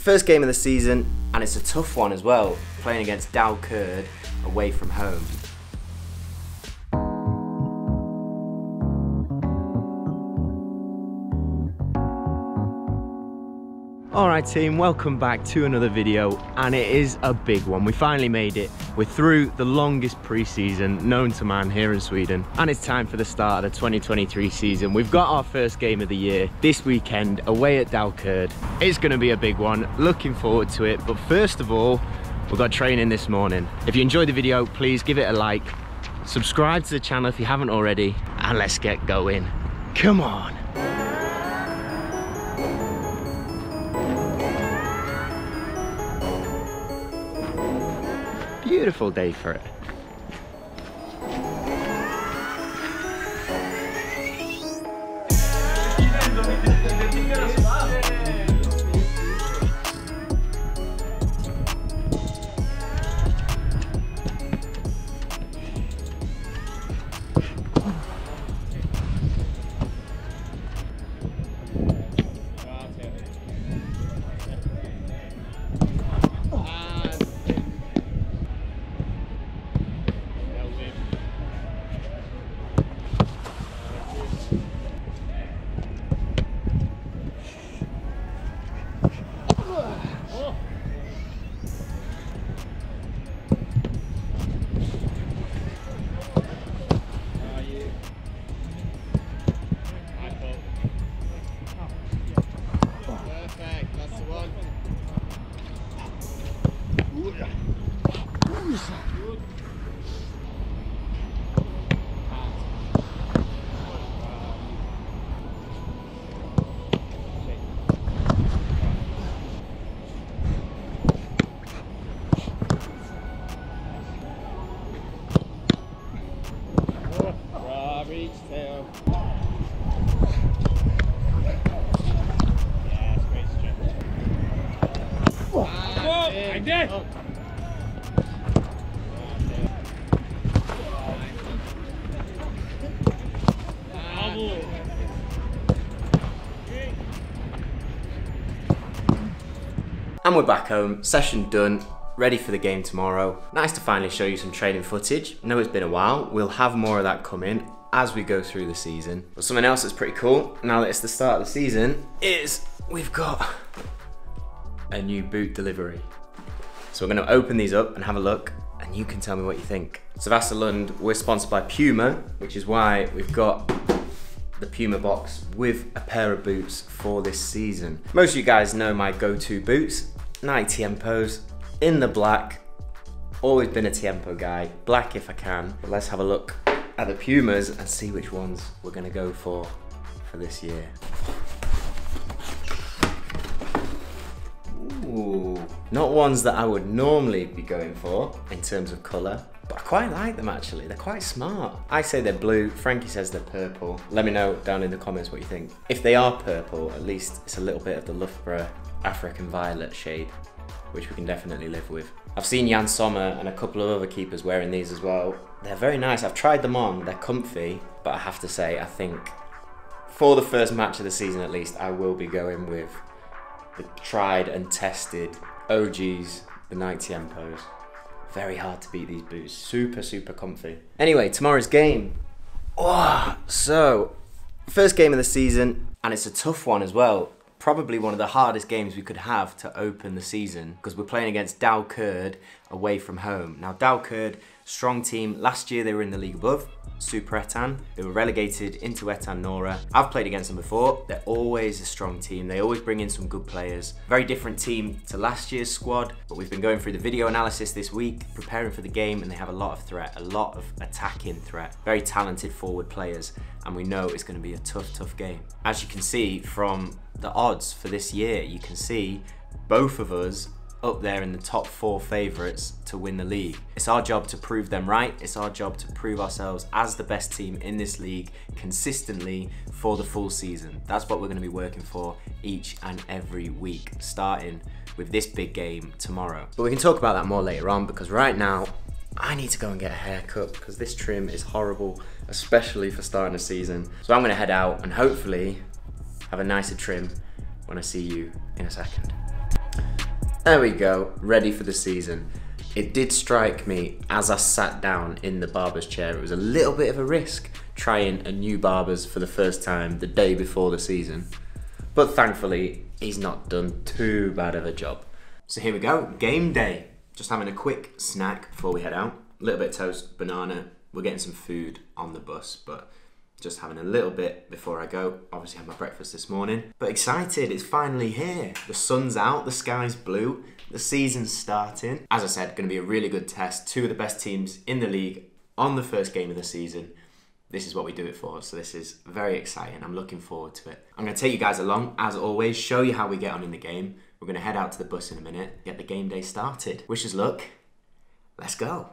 First game of the season, and it's a tough one as well, playing against Dalkurd away from home. Alright team, welcome back to another video, and it is a big one. We finally made it. We're through the longest pre-season known to man here in Sweden, and it's time for the start of the 2023 season. We've got our first game of the year this weekend away at Dalkurd. It's going to be a big one, looking forward to it, but first of all we've got training this morning. If you enjoyed the video, please give it a like, subscribe to the channel if you haven't already, and let's get going. Come on! Beautiful day for it. Oh. And we're back home, session done, ready for the game tomorrow. Nice to finally show you some training footage. I know it's been a while, we'll have more of that coming as we go through the season. But something else that's pretty cool, now that it's the start of the season, is we've got a new boot delivery. So we're going to open these up and have a look, and you can tell me what you think. So Vasalund, we're sponsored by Puma, which is why we've got the Puma box with a pair of boots for this season. Most of you guys know my go-to boots, Nike Tiempos, in the black. Always been a Tiempo guy, black if I can. But let's have a look at the Pumas and see which ones we're going to go for this year. Ooh, not ones that I would normally be going for in terms of colour, but I quite like them actually, they're quite smart. I say they're blue, Frankie says they're purple. Let me know down in the comments what you think. If they are purple, at least it's a little bit of the Loughborough African violet shade, which we can definitely live with. I've seen Yann Sommer and a couple of other keepers wearing these as well. They're very nice, I've tried them on, they're comfy, but I have to say, I think for the first match of the season at least, I will be going with the tried and tested OGs, the Nike Tiempos. Very hard to beat these boots, super, super comfy. Anyway, tomorrow's game. Oh, so, first game of the season, and it's a tough one as well. Probably one of the hardest games we could have to open the season, because we're playing against Dalkurd away from home. Now Dalkurd, strong team. Last year they were in the league above, Superettan. They were relegated into Ettan Norra. I've played against them before. They're always a strong team. They always bring in some good players. Very different team to last year's squad, but we've been going through the video analysis this week, preparing for the game, and they have a lot of threat, a lot of attacking threat. Very talented forward players, and we know it's going to be a tough, tough game. As you can see from the odds for this year, you can see both of us up there in the top four favourites to win the league. It's our job to prove them right. It's our job to prove ourselves as the best team in this league consistently for the full season. That's what we're going to be working for each and every week, starting with this big game tomorrow. But we can talk about that more later on, because right now I need to go and get a haircut, because this trim is horrible, especially for starting a season. So I'm going to head out and hopefully have a nicer trim when I see you in a second. There we go, ready for the season. It did strike me as I sat down in the barber's chair, it was a little bit of a risk trying a new barber's for the first time the day before the season. But thankfully, he's not done too bad of a job. So here we go, game day. Just having a quick snack before we head out. A little bit of toast, banana. We're getting some food on the bus, but just having a little bit before I go. Obviously had my breakfast this morning. But excited, it's finally here. The sun's out, the sky's blue, the season's starting. As I said, gonna be a really good test. Two of the best teams in the league on the first game of the season. This is what we do it for, so this is very exciting. I'm looking forward to it. I'm gonna take you guys along, as always, show you how we get on in the game. We're gonna head out to the bus in a minute, get the game day started. Wish us luck, let's go.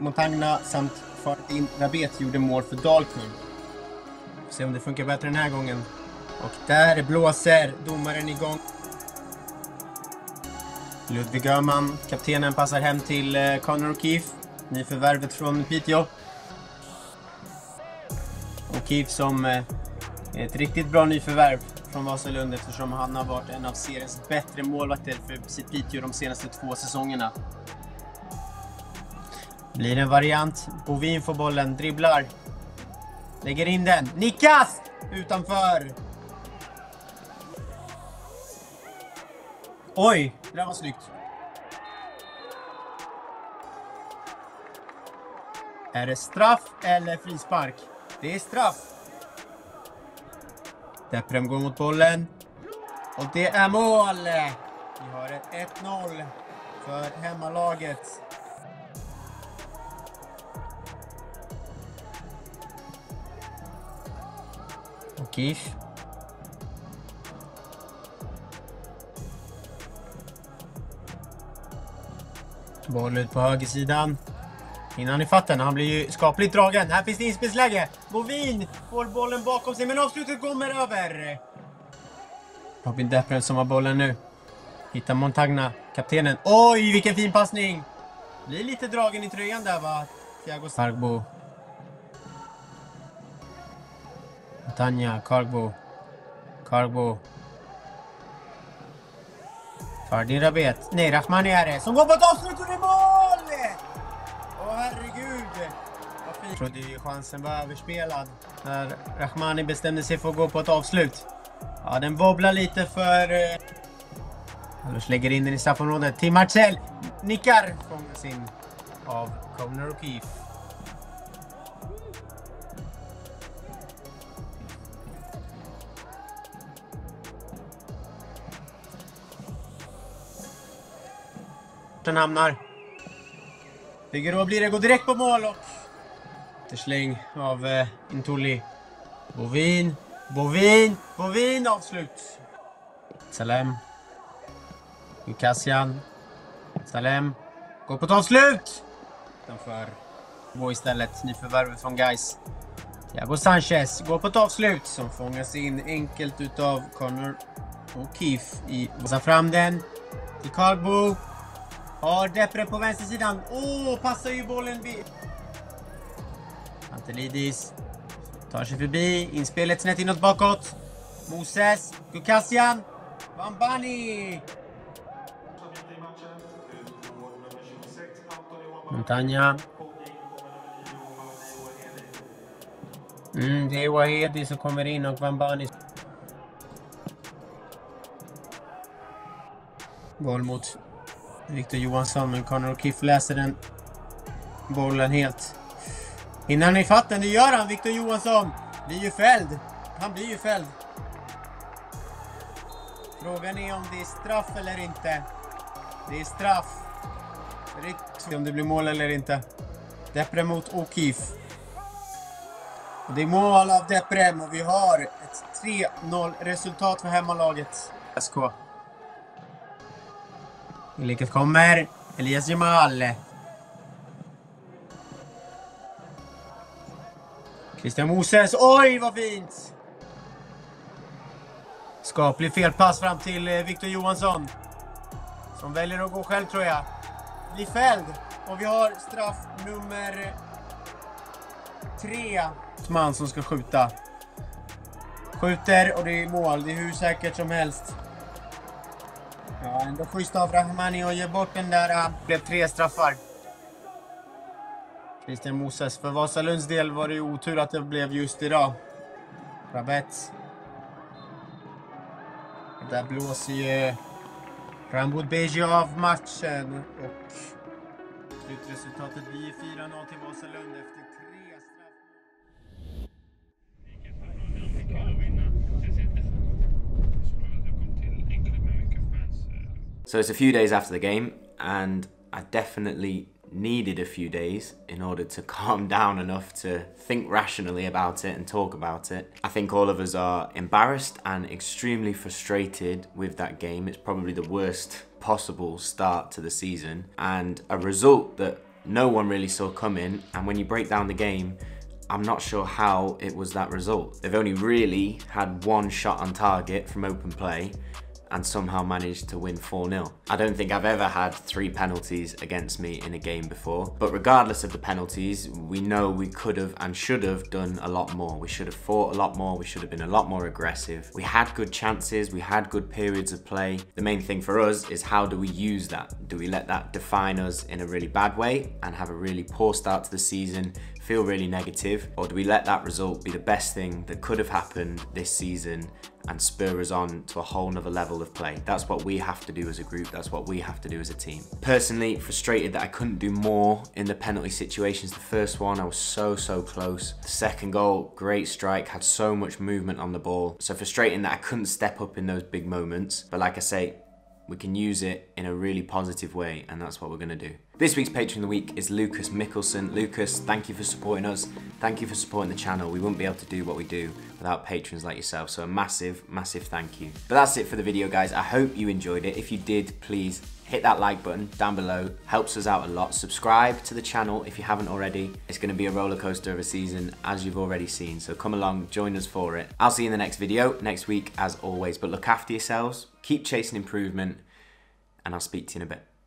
Montagna samt Farin Rabet gjorde mål för Dalkurd. Se om det funkar bättre den här gången. Och där blåser domaren igång. Ludvig Öhman, kaptenen, passar hem till Conor O'Keefe. Nyförvärvet från Piteå. O'Keefe som är ett riktigt bra nyförvärv från Vasalund eftersom han har varit en av seriens bättre målvakter för sitt Piteå de senaste två säsongerna. Blir en variant. Bovin får bollen, dribblar. Lägger in den. Nickas! Utanför! Oj, det där var snyggt. Är det straff eller frispark? Det är straff. Deprem går mot bollen. Och det är mål! Vi har ett 1-0 för hemmalaget. O'Keefe. Boll ut på högersidan. Innan i fatten, han blir ju skapligt dragen. Här finns det inspelsläge. Bovin får bollen bakom sig men avslutet kommer över. Robin Deprem som har bollen nu. Hittar Montagna, kaptenen. Oj, vilken fin passning. Blir lite dragen i tröjan där va. Thiago Sargbo. Tanja, Kargbo. Fardin Rabet. Nej, Rahmani är det. Som går på ett avslut och det är mål! Åh, herregud. Vad fint. Jag trodde ju chansen var överspelad. När Rahmani bestämde sig för att gå på ett avslut. Ja, den wobblar lite för... Anders lägger in den i straffområdet. Tim Marcel nickar. Fångas in av Conor O'Keefe. Hamnar. Figueroa blir det, går direkt på mål och släng av Intulli. Bovin avslut. Salem. Kassian. Salem. Går på ett avslut. Utanför. Gå istället, nyförvärvet från Guys. Thiago Sanchez går på ett avslut som fångas in enkelt utav Conor O'Keefe i bossar fram den till Karlbo. Har Depre på vänstersidan. Passar ju bollen vid. Antelidis tar sig förbi. Inspelet snett inåt bakåt. Moses, Gukassian, Vambani. Montagna. Det är Wahedi som kommer in och Vambani. Boll mot Victor Johansson, men Conor O'Keefe läser den bollen helt. Innan i fatten, det gör han. Victor Johansson blir ju fälld. Han blir ju fälld. Frågan är om det är straff eller inte. Det är straff. Om det blir mål eller inte. Deprem mot O'Keefe. Det är mål av Deprem och vi har ett 3-0 resultat för hemmalaget SK. I leket kommer Elias Jamal. Christian Moses, oj vad fint! Skaplig felpass fram till Victor Johansson. Som väljer att gå själv tror jag. Blir fälld. Och vi har straff nummer 3. Man som ska skjuta. Skjuter och det är mål. Det är hur säkert som helst. Ja, ändå schysst av Rahmani och ger bort den där. Det blev 3 straffar. Christian Moses. För Vasalunds del var det ju otur att det blev just idag. Rabet. Där blåser ju Rambo Beji av matchen och slutresultatet blir 4-0 till Vasalund efter 3 straff. So it's a few days after the game and I definitely needed a few days in order to calm down enough to think rationally about it and talk about it. I think all of us are embarrassed and extremely frustrated with that game. It's probably the worst possible start to the season and a result that no one really saw coming. And when you break down the game, I'm not sure how it was that result. They've only really had one shot on target from open play and somehow managed to win 4-0. I don't think I've ever had 3 penalties against me in a game before, but regardless of the penalties, we know we could have and should have done a lot more. We should have fought a lot more, we should have been a lot more aggressive. We had good chances, we had good periods of play. The main thing for us is how do we use that? Do we let that define us in a really bad way and have a really poor start to the season, feel really negative, or do we let that result be the best thing that could have happened this season and spur us on to a whole nother level of play? That's what we have to do as a group, that's what we have to do as a team. Personally, frustrated that I couldn't do more in the penalty situations. The first one, I was so close. The second goal, great strike, had so much movement on the ball. So frustrating that I couldn't step up in those big moments. But like I say, we can use it in a really positive way and that's what we're gonna do. This week's Patron of the Week is Lucas Mickelson. Lucas, thank you for supporting us. Thank you for supporting the channel. We wouldn't be able to do what we do without patrons like yourself, so a massive, massive thank you. But that's it for the video, guys. I hope you enjoyed it. If you did, please hit that like button down below. Helps us out a lot. Subscribe to the channel if you haven't already. It's gonna be a roller coaster of a season, as you've already seen, so come along, join us for it. I'll see you in the next video, next week, as always, but look after yourselves, keep chasing improvement, and I'll speak to you in a bit.